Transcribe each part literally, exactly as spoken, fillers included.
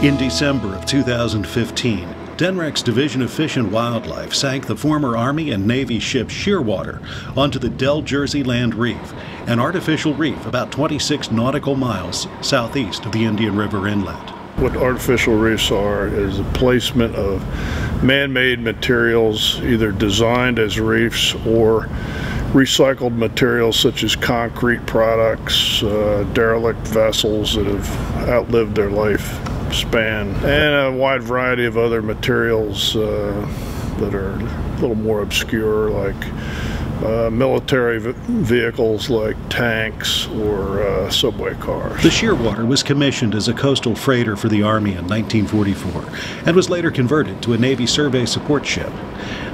In December of two thousand fifteen, D N R E C's Division of Fish and Wildlife sank the former Army and Navy ship Shearwater onto the Del Jersey Land Reef, an artificial reef about twenty-six nautical miles southeast of the Indian River Inlet. What artificial reefs are is the placement of man-made materials, either designed as reefs or recycled materials such as concrete products, uh, derelict vessels that have outlived their life span, and a wide variety of other materials uh, that are a little more obscure, like uh, military v vehicles like tanks or uh, subway cars. The Shearwater was commissioned as a coastal freighter for the Army in nineteen forty-four and was later converted to a Navy survey support ship.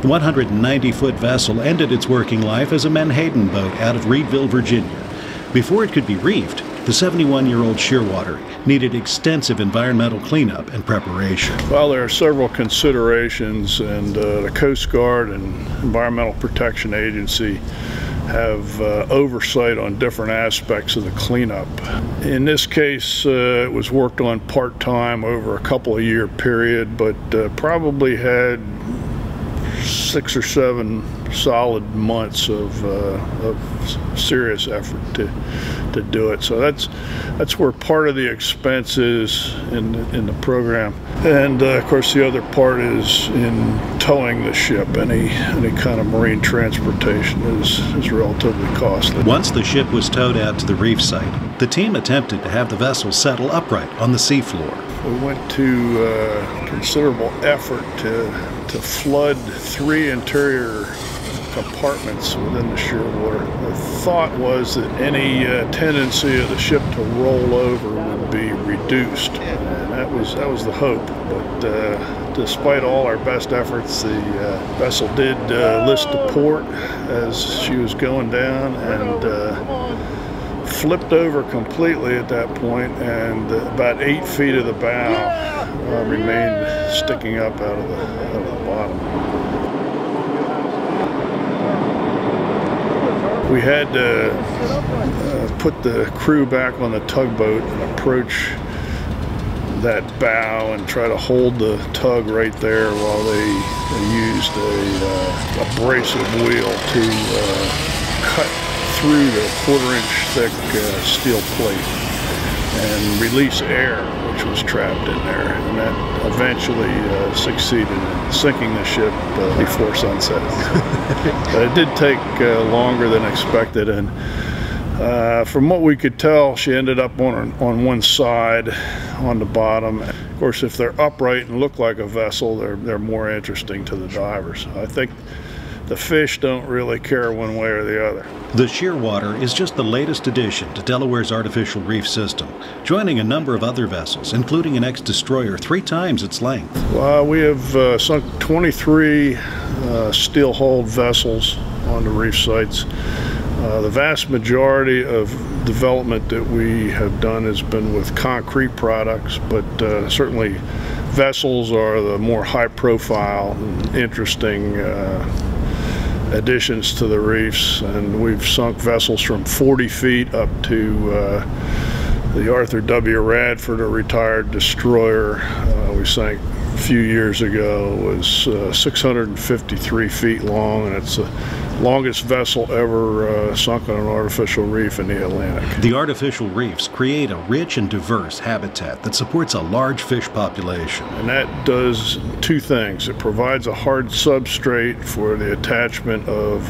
The one hundred ninety foot vessel ended its working life as a Menhaden boat out of Reedville, Virginia. Before it could be reefed, the seventy-one-year-old Shearwater needed extensive environmental cleanup and preparation. Well, there are several considerations, and uh, the Coast Guard and Environmental Protection Agency have uh, oversight on different aspects of the cleanup. In this case, uh, it was worked on part-time over a couple of year period, but uh, probably had six or seven solid months of, uh, of serious effort to to do it. So that's that's where part of the expense is in in the program, and uh, of course the other part is in towing the ship. Any any kind of marine transportation is is relatively costly. Once the ship was towed out to the reef site, the team attempted to have the vessel settle upright on the seafloor. We went to uh, considerable effort to. to flood three interior compartments within the Shearwater. The thought was that any uh, tendency of the ship to roll over would be reduced, and that was that was the hope. But uh, despite all our best efforts, the uh, vessel did uh, list to port as she was going down, and uh, flipped over completely at that point, and uh, about eight feet of the bow Uh, remained sticking up out of the, out of the bottom. We had to uh, put the crew back on the tugboat and approach that bow and try to hold the tug right there while they, they used a uh, abrasive wheel to uh, cut through the quarter-inch thick uh, steel plate and release air, which was trapped in there, and that eventually uh, succeeded in sinking the ship uh, before sunset. But it did take uh, longer than expected, and uh, from what we could tell, she ended up on on one side, on the bottom. Of course, if they're upright and look like a vessel, they're they're more interesting to the divers. I think the fish don't really care one way or the other. The Shearwater is just the latest addition to Delaware's artificial reef system, joining a number of other vessels, including an ex-destroyer three times its length. Well, we have uh, sunk twenty-three uh, steel-hulled vessels on the reef sites. Uh, the vast majority of development that we have done has been with concrete products, but uh, certainly vessels are the more high-profile and interesting uh, additions to the reefs, and we've sunk vessels from forty feet up to uh, the Arthur W. Radford, a retired destroyer uh, we sank a few years ago, was uh, six hundred fifty-three feet long, and it's the longest vessel ever uh, sunk on an artificial reef in the Atlantic. The artificial reefs create a rich and diverse habitat that supports a large fish population. And that does two things. It provides a hard substrate for the attachment of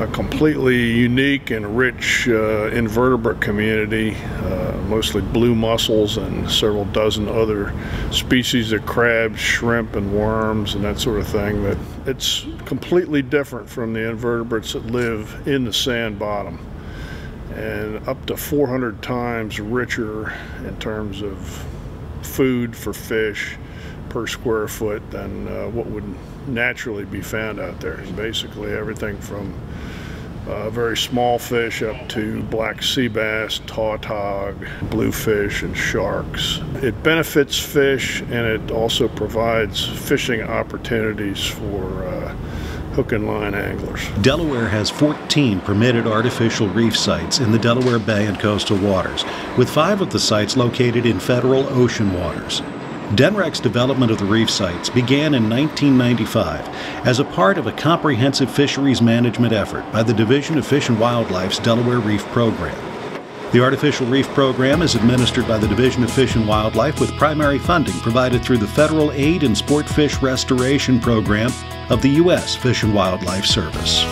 a completely unique and rich uh, invertebrate community, uh, mostly blue mussels and several dozen other species of crabs, shrimp, and worms, and that sort of thing. That it's completely different from the invertebrates that live in the sand bottom, and up to four hundred times richer in terms of food for fish per square foot than uh, what would naturally be found out there. And basically everything from uh, very small fish up to black sea bass, tautog, bluefish, and sharks. It benefits fish, and it also provides fishing opportunities for uh, hook and line anglers. Delaware has fourteen permitted artificial reef sites in the Delaware Bay and coastal waters, with five of the sites located in federal ocean waters. D N R E C's development of the reef sites began in nineteen ninety-five as a part of a comprehensive fisheries management effort by the Division of Fish and Wildlife's Delaware Reef Program. The Artificial Reef Program is administered by the Division of Fish and Wildlife with primary funding provided through the Federal Aid and Sport Fish Restoration Program of the U S Fish and Wildlife Service.